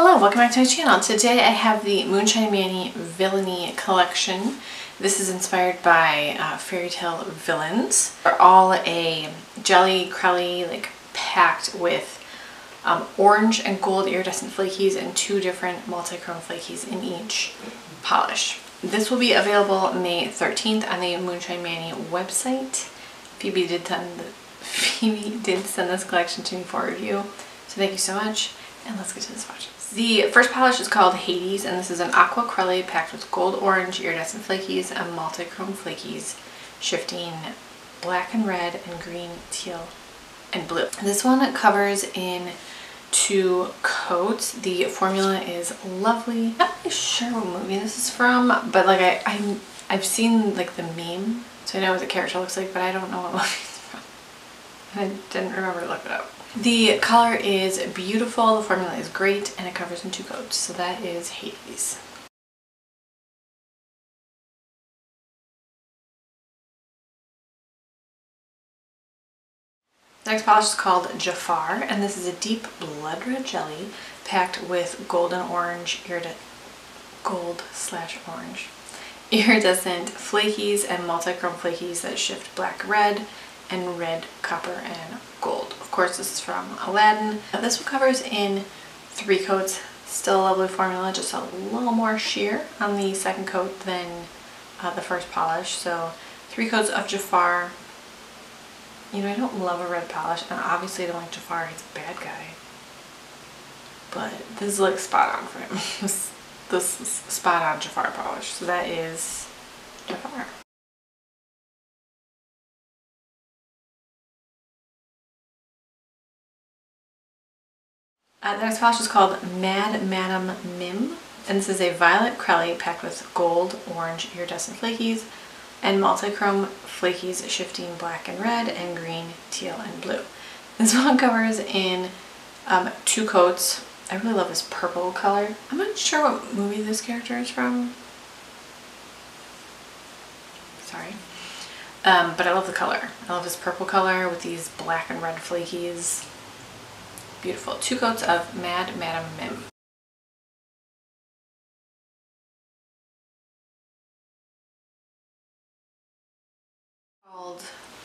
Hello, welcome back to my channel. Today I have the Moonshine Manny Villainy Collection. This is inspired by fairy tale villains. They're all a jelly crelly, like packed with orange and gold iridescent flakies and two different multi-chrome flakies in each polish. This will be available May 13th on the Moonshine Manny website. Phoebe did send this collection to me for review, so thank you so much, and let's get to the swatches. The first polish is called Hades, and this is an aqua crelly packed with gold, orange, iridescent flakies, and multi-chrome flakies, shifting black and red and green, teal, and blue. This one covers in two coats. The formula is lovely. I'm not really sure what movie this is from, but like I've seen like the meme, so I know what the character looks like, but I don't know what movie it's from. I didn't remember to look it up. The color is beautiful, the formula is great, and it covers in two coats, so that is Hades. The next polish is called Jafar, and this is a deep blood red jelly packed with gold/orange iridescent flakies and multi-chrome flakies that shift black-red and red, copper, and gold. Of course, this is from Aladdin. Now, this one covers in three coats. Still a lovely formula, just a little more sheer on the second coat than the first polish. So three coats of Jafar. You know, I don't love a red polish, and obviously I don't like Jafar, he's a bad guy. But this looks spot on for him. This is spot on Jafar polish. So that is Jafar. The next polish is called Mad Madam Mim, and this is a violet crelly packed with gold, orange, iridescent flakies, and multi-chrome flakies shifting black and red and green, teal, and blue. This one covers in two coats. I really love this purple color. I'm not sure what movie this character is from. Sorry. But I love the color. I love this purple color with these black and red flakies. Beautiful. Two coats of Mad Madam Mim.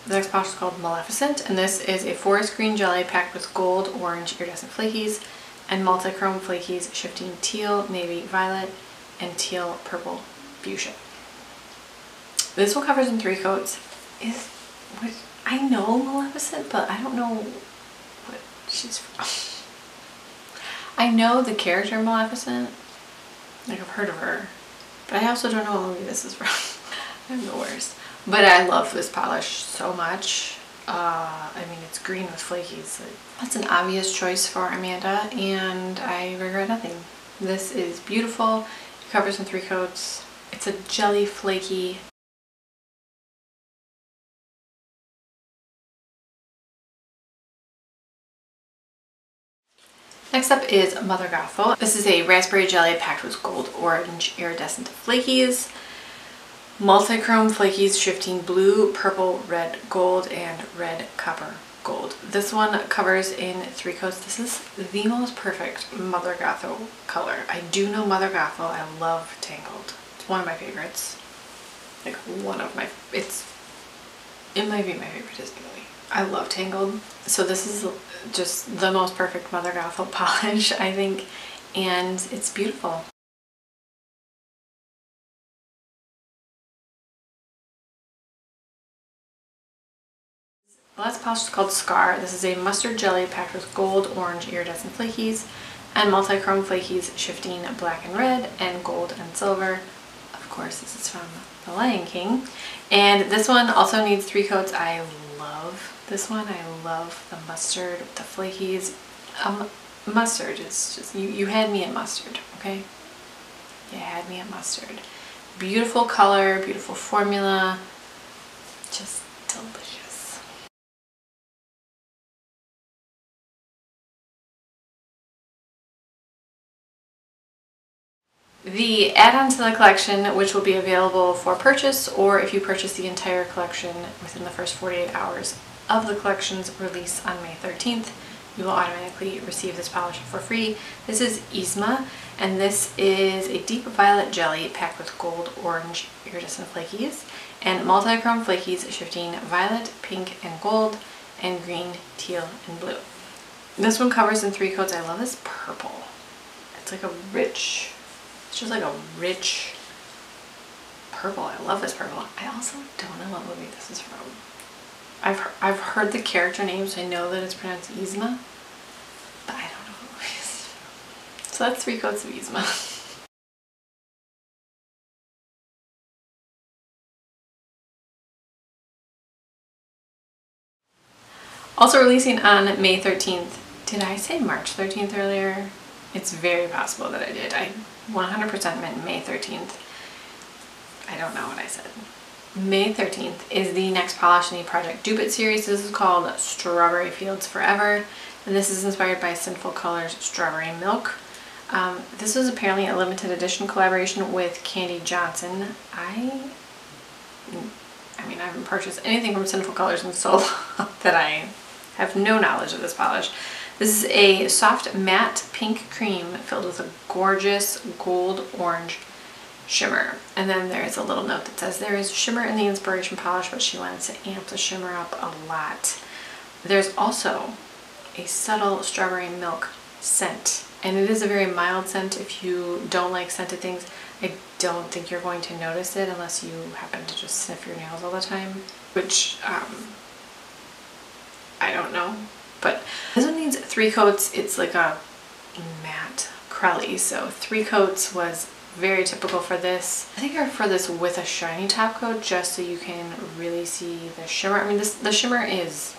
The next polish is called Maleficent, and this is a forest green jelly packed with gold, orange, iridescent flakies, and multi-chrome flakies shifting teal, navy, violet, and teal, purple, fuchsia. This one covers in three coats. I know Maleficent, but I don't know what she's from. I know the character Maleficent, like I've heard of her, but I also don't know what movie this is from. I'm the worst. But I love this polish so much. I mean, it's green with flakies. That's an obvious choice for Amanda, and I regret nothing. This is beautiful. It covers in three coats. It's a jelly flaky. Next up is Mother Gothel. This is a raspberry jelly packed with gold, orange, iridescent flakies, multi-chrome flakies shifting blue, purple, red, gold, and red, copper, gold. This one covers in three coats. This is the most perfect Mother Gothel color. I do know Mother Gothel. I love Tangled. It's one of my favorites. Like one of my, it might be my favorite Disney movie. I love Tangled. So this is just the most perfect Mother Gothel polish, I think, and it's beautiful. The last polish is called Scar. This is a mustard jelly packed with gold, orange, iridescent flakies, and multi-chrome flakies shifting black and red, and gold and silver. Of course, this is from The Lion King. And this one also needs three coats. I love this one. I love the mustard with the flakies. Mustard is just, you had me at mustard, okay? You had me at mustard. Beautiful color, beautiful formula, just delicious. The add-on to the collection, which will be available for purchase, or if you purchase the entire collection within the first 48 hours of the collection's release on May 13th, you will automatically receive this polish for free. This is Yzma, and this is a deep violet jelly packed with gold, orange, iridescent flakies, and multi-chrome flakies shifting violet, pink, and gold, and green, teal, and blue. This one covers in 3 coats. I love this purple. It's like a rich, it's just like a rich purple. I love this purple. I also don't know what movie this is from. I've heard the character names. I know that it's pronounced Yzma, but I don't know what it is. So that's 3 coats of Yzma. Also releasing on May 13th. Did I say March 13th earlier? It's very possible that I did. I 100% meant May 13th. I don't know what I said. May 13th is the next polish in the Project Dupe It series. This is called Strawberry Fields Forever, and this is inspired by Sinful Colors Strawberry Milk. This was apparently a limited edition collaboration with Candy Johnson. I mean, I haven't purchased anything from Sinful Colors in so long that I have no knowledge of this polish. This is a soft matte pink cream filled with a gorgeous gold orange shimmer, and then there is a little note that says there is shimmer in the inspiration polish, but she wanted to amp the shimmer up a lot. There's also a subtle strawberry milk scent, and it is a very mild scent. If you don't like scented things, I don't think you're going to notice it unless you happen to just sniff your nails all the time, which I don't know. But this one needs 3 coats. It's like a matte crelly, so 3 coats was very typical for this. I think I prefer this with a shiny top coat just so you can really see the shimmer. I mean, the shimmer is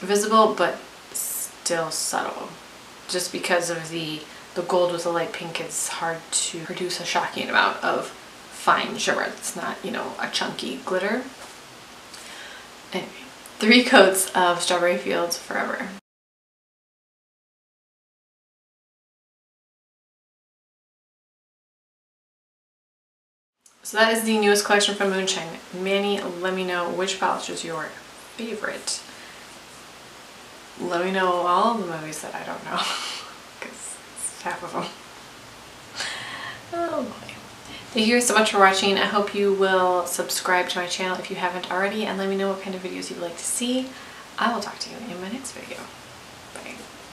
visible but still subtle. Just because of the gold with the light pink, it's hard to produce a shocking amount of fine shimmer. It's not, you know, a chunky glitter. Anyway, 3 coats of Strawberry Fields Forever. So that is the newest collection from Moonshine. Manny, let me know which polish is your favorite. Let me know all the movies that I don't know, because it's half of them. Oh boy. Thank you so much for watching. I hope you will subscribe to my channel if you haven't already, and let me know what kind of videos you'd like to see. I will talk to you in my next video.